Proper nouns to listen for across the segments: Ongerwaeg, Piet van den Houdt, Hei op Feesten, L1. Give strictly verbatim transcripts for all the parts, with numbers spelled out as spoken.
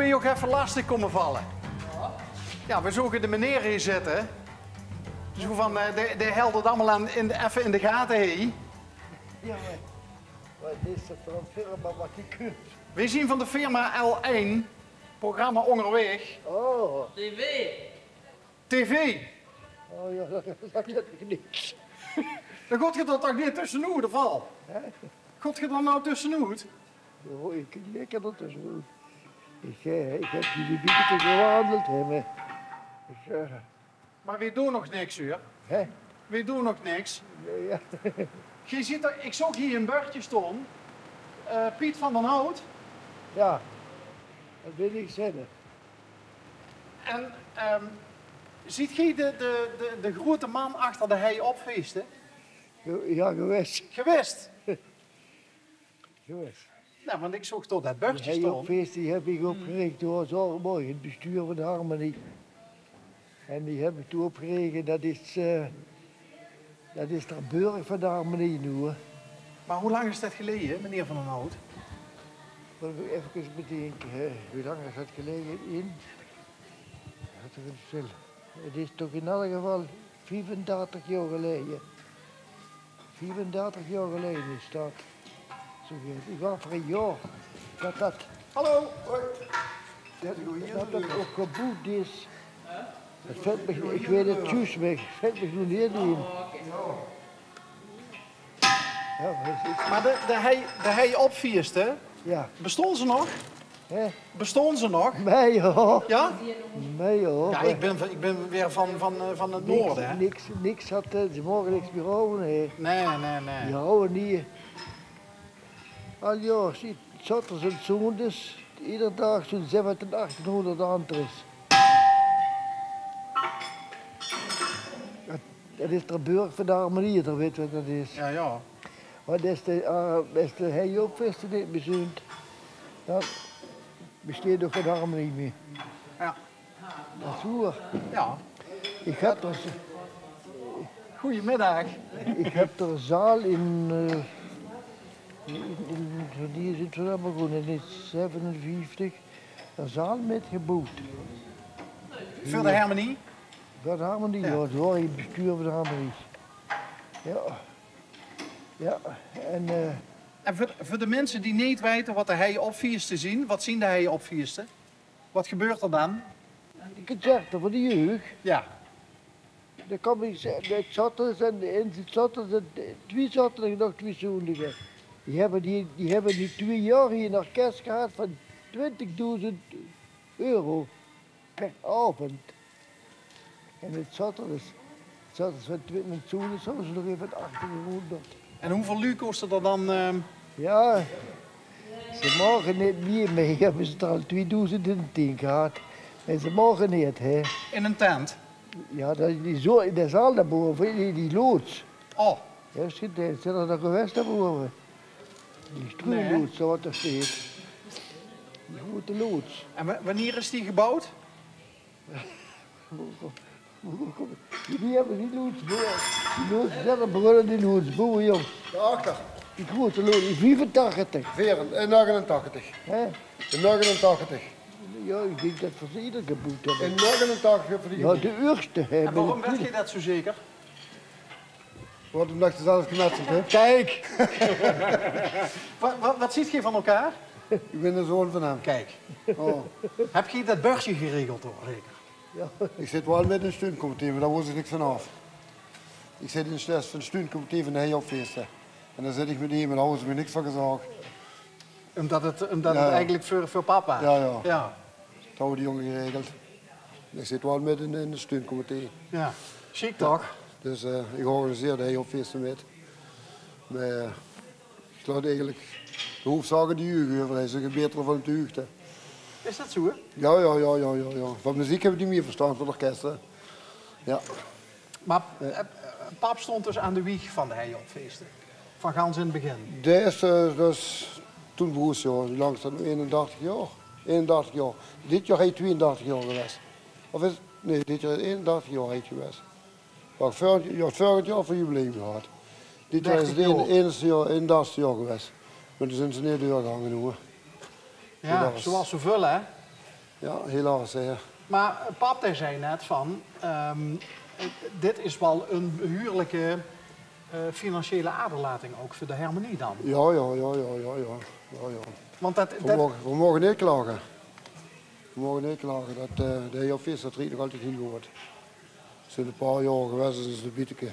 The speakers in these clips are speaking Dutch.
wil je ook even lastig komen vallen. Ja, we zoeken de meneer hier zitten. Zo van, de, de held het allemaal aan, in, even in de gaten, hé. Ja, wat is het voor een firma wat je kunt? We zien van de firma L één, programma Ongerwaeg. Oh. T V. T V. Oh ja, dat gaat niks. Dan gaat je dat toch niet tussen de val? Gaat je dan nou tussenuit? Oh, ik kan lekker dat tussenuit. Ik, ik heb jullie bieten gewandeld, hè. Dus, uh... maar we doen nog niks, hoor. Hè? We doen nog niks. Nee, ja. Je ziet er, ik zag hier een bordje staan. Uh, Piet van den Houdt. Ja, dat wil ik zeggen. En um, ziet je de, de, de, de grote man achter de Hei op Feesten? Ja, gewist. Gewist? Gewist. Nou, want ik zocht tot dat bordje staan. De Hei op Feesten heb ik opgericht door Zorgborg, het bestuur van de Harmonie. En die heb ik toen opgekregen, dat is, uh, dat is de burg van de Harmonie nu. Hè. Maar hoe lang is dat geleden, meneer Van den Houdt? Even bedenken, hè. Hoe lang is dat geleden? In? Het is toch in elk geval vierendertig jaar geleden. vierendertig jaar geleden is dat. Ik was voor een jaar dat dat... Hallo! Hoi! Dat dat, dat ook geboekt is. Het vet me, ik weet het juist weg, het vet me nog niet in. Ja, maar, maar de, de, hei, de hei op Feesten, ja. Bestond ze nog? He? Bestond ze nog? Nee hoor. Ja? Nee hoor. Ja, ik ben, ik ben weer van, van, van het niks, noorden. Hè? Niks, niks had ze mogen niks meer houden. Nee, nee, nee. Die houden niet. Al joh, ziet, zaterdags en zondags, iedere dag zo'n zevenhonderd en achttienhonderd anters. Dat is de burg van de Harmonie, dat weet wat dat is. Ja, ja. Maar dat is de, uh, de Hei op Feesten niet bezoend. Dat besteedt ook van de Harmonie mee. Ja. Dat is hoor. Ja. Ik heb er... Goedemiddag. Ik heb er een zaal in... Uh, in, in, in die is het vanaf begonnen, in negentien zevenenvijftig. Een zaal met geboekt. Voor de Harmonie? Voor de Harmonie, ja. Dat hoor je het bestuur van de Harmonie. Ja. Ja, en... Uh... En voor, voor de mensen die niet weten wat de Hei op Feesten zien, wat zien de Hei op Feesten? Wat gebeurt er dan? De concerten voor de jeugd. Ja. Dan kom ik zaterdags en zaterdags, twee zaterdags en nog twee zondagen. Die hebben die, die hebben die twee jaar hier een orkest gehad van twintigduizend euro per avond. En het zaterdags, zaterdags van twintig zondags, zouden ze nog even achthonderd. En hoeveel lui kosten er dan? Uh... Ja, ze mogen niet meer mee. Hebben ze er al tweeduizend tien gehad. En ze mogen niet, hè? In een tent? Ja, dat is die zo, de zaal daarboven, die, die loods. Oh. Ja, schiet, zijn er nog geweest daarboven? Die stroomloods, zo wat er steeds. Die grote loods. En wanneer is die gebouwd? Die hebben die loodsboer. Die loodsboer begonnen die loodsboer, jong. Daarachter. Die grote loods, die vierentachtig. vierentachtig. Hè? negenentachtig. Ja, ik denk dat we ze ieder geboekt hebben. In negenentachtig voor die geboekt. Ja, de eerste. Hè, en waarom weet je dat zo zeker? Want omdat je zelf gemetseld hebt. Kijk! wat, wat, wat ziet je van elkaar? Ik ben de zoon van hem. Kijk. Oh. Heb je dat bordje geregeld hoor, zeker? Ja. Ik zit wel met een steuncomité, maar daar was ik niks van af. Ik zit in de les van het steuncomité van de Hei op Feesten. En dan zit ik met hem, maar daar was ik niks van gezegd. Omdat het, omdat ja, het eigenlijk voor, voor papa? Ja, ja. Ja. Dat houden die jongen geregeld. Ik zit wel met in een steuncomité. Ja, chic toch? Ja. Dus uh, ik organiseer de Hei op Feesten met. Maar uh, ik laat eigenlijk de hoofdzaken die jeugd over. Hij is een betere van het jeugd. Hè. Is dat zo, hè? Ja, ja, ja, ja, ja, ja. Van muziek heb ik niet meer verstaan, van orkesten. Ja. Maar uh, pap stond dus aan de wieg van de Hei op Feesten? Van gans in het begin? De eerste, dus toen behoest, ja. Langs dat nu eenendertig jaar. eenendertig jaar. Dit jaar heet tweeëndertig jaar geweest. Of is het? Nee, dit jaar eenendertig jaar heet geweest. Ik heb vorig jaar voor jubileum gehad. Dit jaar is het eenendertigste jaar geweest. Maar toen zijn ze niet doorgehangen. Ja, zoals ze vullen, hè? Ja, helaas. Ja. Maar Pater zei net van, um, dit is wel een behuurlijke uh, financiële aderlating ook voor de Harmonie dan. Ja, ja, ja, ja, ja, ja. ja, ja. Want dat, we, dat... Mogen, we mogen niet klagen. We mogen niet klagen dat uh, de Hei op Feesten dat nog altijd niet goed wordt. Het zijn een paar jaar geweest, dus is de bieteke.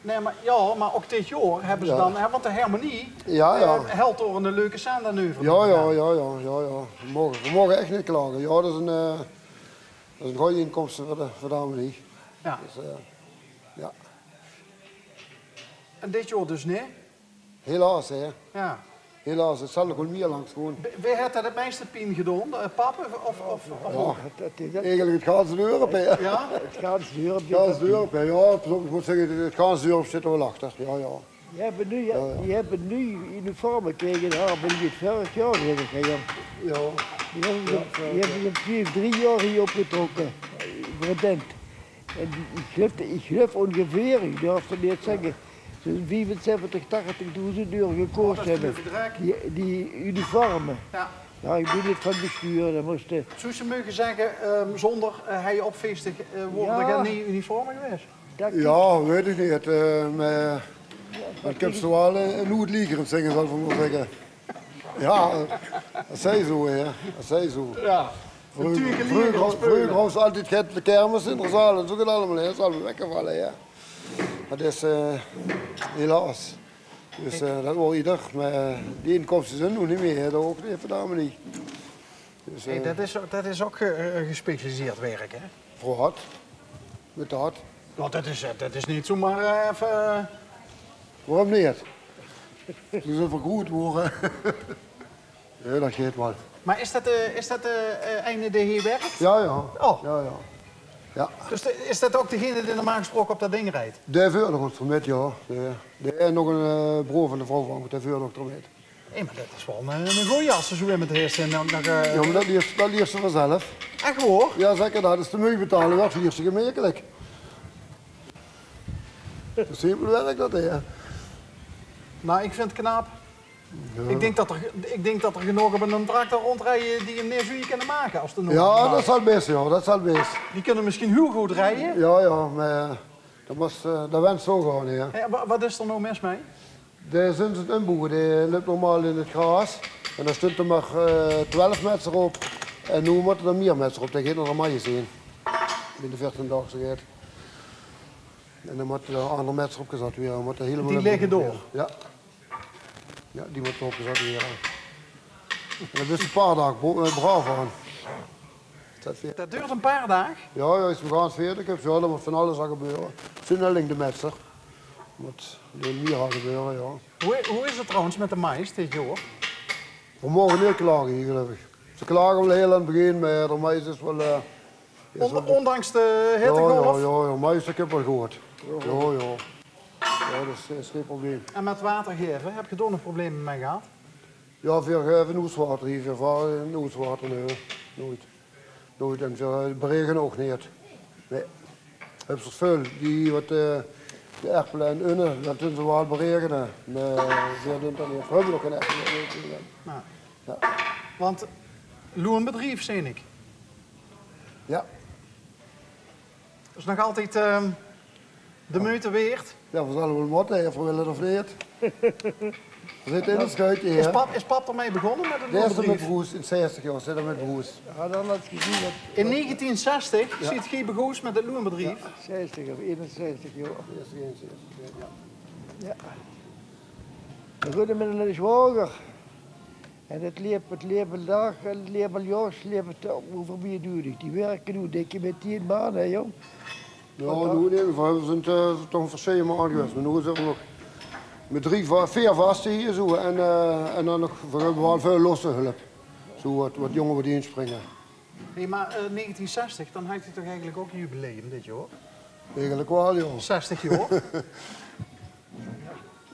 Nee, maar, ja, maar ook dit jaar hebben ze ja. dan, hè, want de Harmonie ja, ja. Uh, helpt door een leuke Sander-neuver. Ja, ja, ja, ja, ja, ja. We mogen, we mogen echt niet klagen. Ja, dat is een, uh, dat is een goede inkomst voor de, voor de Harmonie. Ja. Dus, uh, ja. En dit jaar dus niet? Helaas, hè. Ja. Helaas, het zal nog meer langs gewoon. Wie heeft dat het meeste pijn gedaan? Papa of... of, of ja, het, het, het, eigenlijk het ganse dorp, hè. Ja? Het ganse dorp. Het ganse dorp, ja. Ik moet zeggen, het ganse dorp zit er wel achter. Ja, ja. Je hebt nu, ja, ja. Je hebt nu uniformen gekregen, daar ben je vorig jaar gekregen. Ja. Je hebt je vier, drie jaar hier opgetrokken. Verdent. En ik geloof ongeveer, ik durf het niet zeggen. Ja. Zo'n vijfenzeventig, tachtigduizend euro gekost hebben. Die, die uniformen. Ja. Ja, ik ben niet van bestuur. Dat moest, uh... Zou ze mogen zeggen, um, zonder uh, Hei op Feesten uh, worden ja. er geen uniformen geweest? Dat ja, weet ik niet. Uh, maar, ja, maar ik heb ze wel een goed liegeren zingen, zal ik maar zeggen. Ja, dat zij zo, hè. Dat zij zo. Ja. Vroeger was altijd het de kermis in de zaal. Dat is ook het allemaal, hè. Dat is allemaal weggevallen, hè. Dat is uh, helaas. Dus uh, dat wil ieder. Maar uh, die inkomsten zijn nog niet meer. Dat ook niet, vandaag niet. Dus, uh, hey, dat, is, dat is ook uh, gespecialiseerd werk, hè? Voor hard. Met de hart. Nou, dat is, dat is niet zomaar uh, even... Waarom niet? Dat is even goed worden. Ja, dat geeft wel. Maar is dat uh, is dat uh, einde die hier werkt? Ja, ja. Oh. Ja, ja. Ja. Dus de, is dat ook degene die normaal gesproken op dat ding rijdt? De vuur nog een met, ja. En nog een broer van de vrouw van de vuur nog met. Hé, maar dat is wel een, een goeie jas, zo weer met rest. En dan, dan, uh... Ja, maar dat leert, dat leert ze vanzelf. Echt hoor? Ja, zeker. Dat is de meugbetaling, dat leert ze gemakkelijk. Simpel werk dat, hè. Nou, ik vind het knap. Ja. Ik, denk dat er, ik denk dat er genoeg op een tractor rondrijden die een neervuur kunnen maken. Als de ja, dat zal best, ja, dat zal best. Die kunnen misschien heel goed rijden. Ja, ja, maar dat, was, dat wens zo gewoon. Ja. Hey, wat is er nou mis mee? Daar zijn ze het inboegen. Die loopt normaal in het gras. En dan stond er maar uh, twaalf mensen op. En nu moeten er meer mensen op. Dan gaat er een maaier zien. Binnen veertien dagen zo gaat. En dan moeten er andere mensen opgezet worden. Die liggen door? Ja. Ja, die wordt opgezet hier. En dat is een paar dagen braaf aan. Dat duurt een paar dagen? Ja, ja, is nog veertig. Ja, dat moet van alles aan gebeuren. Zunneling de metser. Moet meer aan gebeuren, ja. Hoe, hoe is het trouwens met de mais dit jaar? We mogen niet klagen hier, geloof ik. Ze klagen wel heel aan het begin, maar de mais is wel... Uh, is On, wel ondanks de hittegolf? Ja, ja, ja, ja, mais ik heb wel gehoord. Ja, ja. Ja, dat is geen probleem. En met water geven, heb je daar nog problemen mee gehad? Ja, veel geven oeswater hier, veel varen oeswater, nee. Nooit. Nooit en veel beregen ook niet. Nee. Heb ze veel, die wat uh, de erpelen en unnen, dat doen ze wel beregenen. Maar ze doen dat niet. We hebben ook geen erpelen. Nou. Ja. Want, loon bedrijf, zei ik. Ja. Dus nog altijd uh, de ja. moeite weert. Ja, we zullen wel motten, of we willen of niet. We zitten in het schuitje hier. Is pap, is pap ermee begonnen met een bedrijf? Deze met Begoes, in zestig jaar zitten met Begoes. Ja, dan had je gezien dat... In negentienzestig ja. zit G. Begoes met het loonbedrijf? Ja, zestig of eenenzestig jaar. Ja. Ja. We gingen met een zwager. En het leeft het leven dag, het leven jaar, het leven over meer duurder. Die werken nu, denk je, met tien maanden, hè, jong. Ja, nu nee, we zijn uh, toch verschillende maanden geweest. Maar nu zijn we nog met drie, vier vasten hier zo. En, uh, en dan nog, we hebben wel veel losse hulp. Zo wat, wat jongeren wat inspringen. Hey, maar uh, negentienzestig, dan had je toch eigenlijk ook een jubileum dit jaar? Eigenlijk wel, joh. zestig jaar.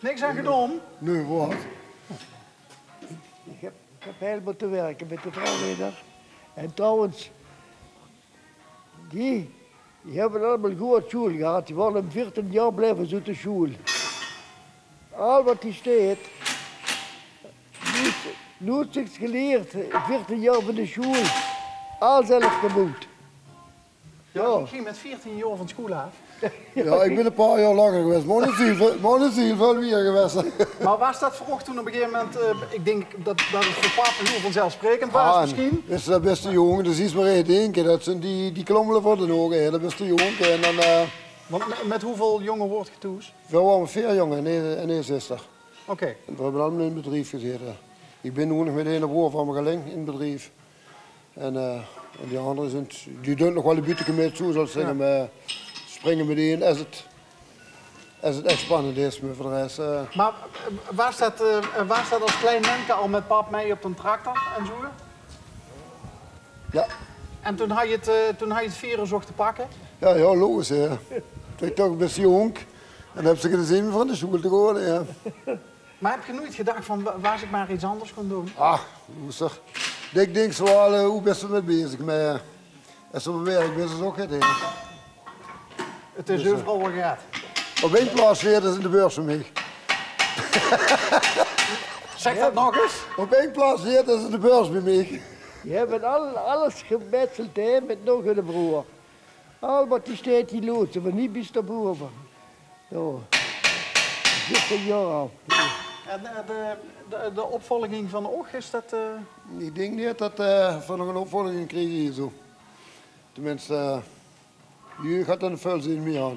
Niks aan gedaan? Nee, wat? Ik heb, ik heb helemaal te werken met de vrouwleider. En trouwens, die... Die hebben allemaal goed school gehad. Die waren veertien jaar blijven zitten school. Al wat die staat, nooit niets geleerd. veertien jaar van de school. Al zelf geboet. Ja, ja. Ik ging met veertien jaar van school af. Ja, ik ben een paar jaar langer geweest. Maar niet veel meer geweest. Maar was dat voor toen op een gegeven moment... Uh, ik denk dat, dat het voor papa heel vanzelfsprekend was, ah, misschien? Dat is de beste jongen. Dat is iets maar één ding. Dat zijn die, die klommelen voor de ogen. Dat is de jongen. En dan, uh... Want met hoeveel jongen wordt je thuis? We waren vier jongen en één zuster. Oké. Okay. We hebben allemaal in het bedrijf gezeten. Ik ben nu nog met één broer van mijn geling in het bedrijf. En, uh, en die anderen zijn... Die doen nog wel een beetje mee toe, zoals ze zeggen. Ja. Springen met die in als het, als het echt spannend is, maar voor de rest... Uh... Maar was dat, uh, was dat als klein mensje al met pap mee op een tractor en zo? Ja. En toen had je het, uh, toen had je het vieren zocht te pakken? Ja, ja, logisch. Hè. Toen ik toch best jong. En heb ze gezien van de school te gaan. Ja. Maar heb je nooit gedacht van waar ik maar iets anders kon doen? Ach, loesig. Ik denk zo al, uh, hoe best ze mee bezig? Maar uh, als ze met werk bezig is ook het. Het is overal wel gaat. Op één plaats weer is in de beurs voor mij. Zeg dat nog eens. Op één plaats weer is in de beurs bij mij. Je hebt alles gemetseld hè, met nog een broer. Al wat die staat hier los, maar niet bij de boer. Zo. zestig jaar al. En de, de, de, de opvolging van Oog is dat... Uh... Ik denk niet dat uh, van nog een opvolging kreeg hier zo. Tenminste... Uh, je gaat dan veel zin mee aan.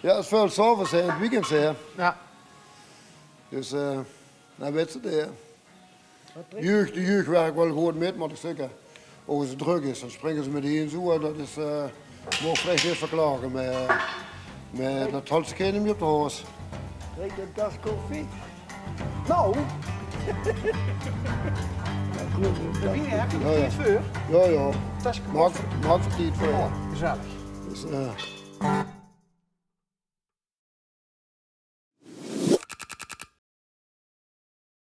Ja, het is veel s'avonds, het weekend. Hè. Ja. Dus, uh, dan weet ze het. Jeugd, de jeugd werkt wel goed mee, maar zeker. Ook als het druk is, dan springen ze met heen zo. Dat is, uh, mocht je echt niet verklagen. Maar, uh, maar dat houdt ze geen meer op de hoos. Drink een tas koffie? Nou! De wien heb je nog niet voor? Ja, ja. Maak voor tijd voor. Gezellig. Is, uh...